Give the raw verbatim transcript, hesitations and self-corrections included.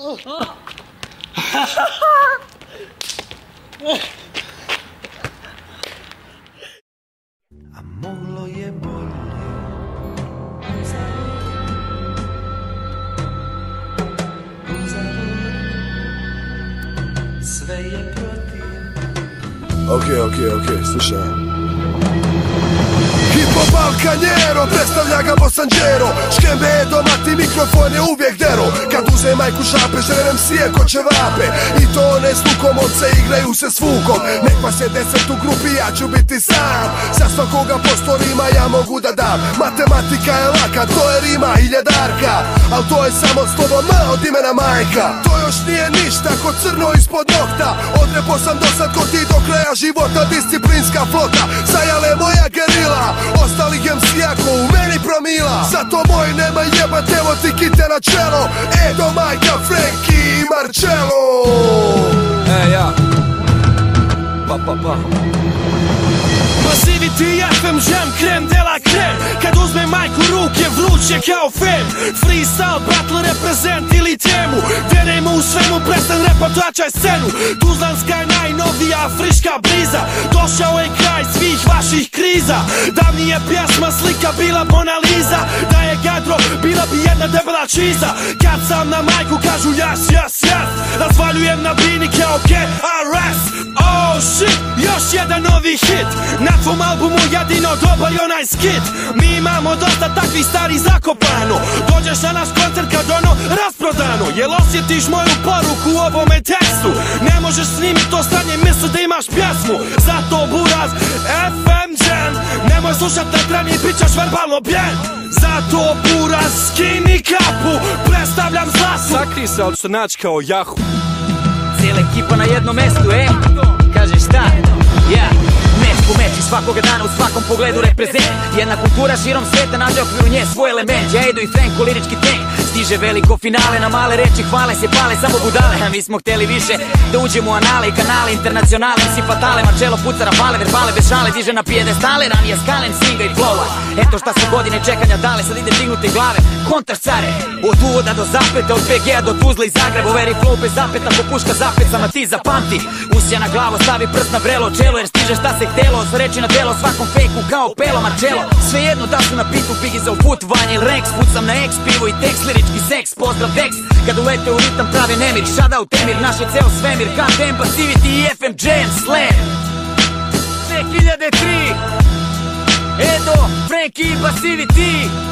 Oh. Oh. A moglo je bolje. Sve je protiv. Okej, okej, okej, slušaj. Hipo Balkanjero, predstavlja ga Bosanđero. Škembe je domati, mikrofon je uvijek dero. Kad uze majku šape, žerem sije ko će vape. I to one s lukom, ovce igraju se s vukom. Nek vas je deset u grupi, ja ću biti sam. Sa svakoga postorima ja mogu da dam. Matematika je laka, to je rima hiljadarka. Al to je samo slovo M od imena majka. To još nije ništa, ko crno ispod nokta. Odrepo sam dosad ko ti do kraja života. Disciplinska flota, sajale moja gerila. Ostalih em sija ko u meni promila. Zato moj nema jebat, evo ti kite na čelo. Edo, Majka, Frenki i Marcello. E ja Pa pa pa Passivity ef em, žem krem de la krem. Kad uzme majku ruke, vruć je kao fem. Freestyle, battle, reprezent ili temu. Vjerujemo u svemu, prestan repa, tlačaj scenu. Tuzlanska je najnovija afriška bliza. Došao je kraj svih vaših kriza. Davnije pjesma slika bila Mona Lisa. Da je gadro, bila bi jedna debela čiza. Kad sam na majku kažu jas, jas, jas. Razvaljujem na bini kao K R S. Oh shit, još jedan novi hit. Na tvom albumu jedino dobar je onaj skit. Mi imamo dosta takvih stari zakopano. Dođeš na naš koncert kad ono rasprodano. Jel osjetiš moju poruku u ovome tekstu? Ne možeš snimit to stanje, misli da imaš pjesmu. Zato Buraz ef em Jam. Nemoj slušat na treni, bit ćeš verbalno bijen. Zato Buraz skini kapu. Predstavljam Zlasu. Sakri se, ali što naći kao Jahu. Cijela ekipa na jednom mestu, e? Kažeš šta? Ja u meči svakoga dana u svakom pogledu reprezent. Jedna kultura širom sveta nađe okviru nje svoj element. Ja Edo i Frenko lirički tank. Stiže veliko finale, na male reči hvale se pale samo budale. A mi smo hteli više da uđemo u anale i kanale internacionale. em si fatale, Marcello puca rafale, verbale bez šale, diže na pijedestale, ranije skalen, singa i flowa. Eto šta su godine čekanja dale, sad ide dignute glave. Kontaš care, od uvoda do zapeta, od pe ge a do Tuzle i Zagreb. Overi flow bez zapeta, popuška zapecama ti zapamti. Usija na glavu, stavi prst na vrelo čelo, jer stiže šta se htelo. Sve reči na telo, svakom fejku kao Pelo Marcello. Svejedno da su na pitu, Biggie za uputovanje ili Rex. Pucam na X, pivo i tekst, lirički seks, pozdrav Dex. Kad ulete u ritam prave nemir, shoutout Emir, naš je ceo svemir. ka te em, Passivity i ef em Jam Slam dve hiljade tri. Edo, Frenki i Passivity.